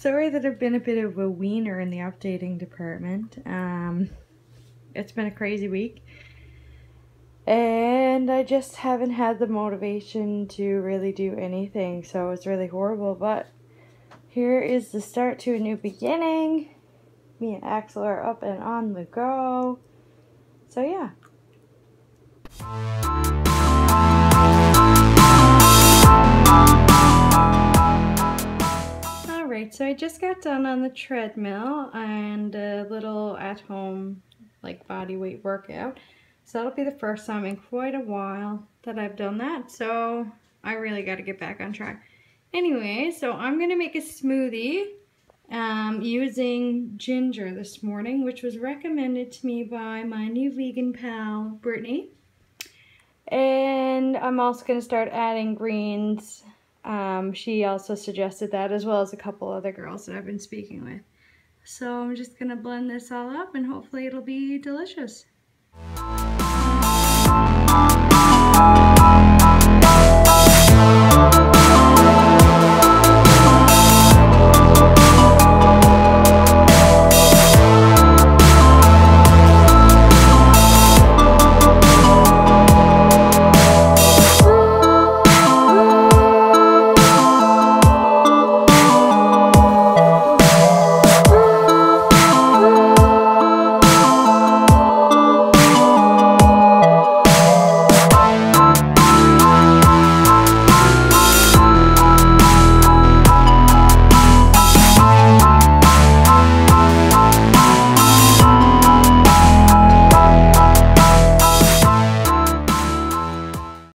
Sorry that I've been a bit of a wiener in the updating department. It's been a crazy week. And I just haven't had the motivation to really do anything, so it's really horrible. But here is the start to a new beginning. Me and Axl are up and on the go. So yeah. Alright, so I just got done on the treadmill and a little at-home like body weight workout. So that'll be the first time in quite a while that I've done that, so I really got to get back on track. Anyway, so I'm going to make a smoothie using ginger this morning, which was recommended to me by my new vegan pal, Brittany. And I'm also going to start adding greens. She also suggested that, as well as a couple other girls that I've been speaking with. So I'm just going to blend this all up and hopefully it'll be delicious.